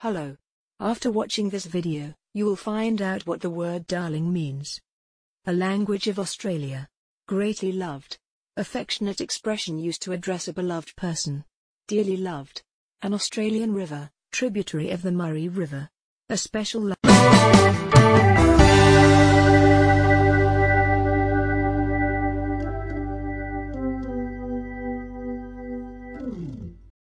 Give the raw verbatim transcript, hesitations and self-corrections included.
Hello. After watching this video, you will find out what the word darling means. A language of Australia. Greatly loved. Affectionate expression used to address a beloved person. Dearly loved. An Australian river, tributary of the Murray River. A special language.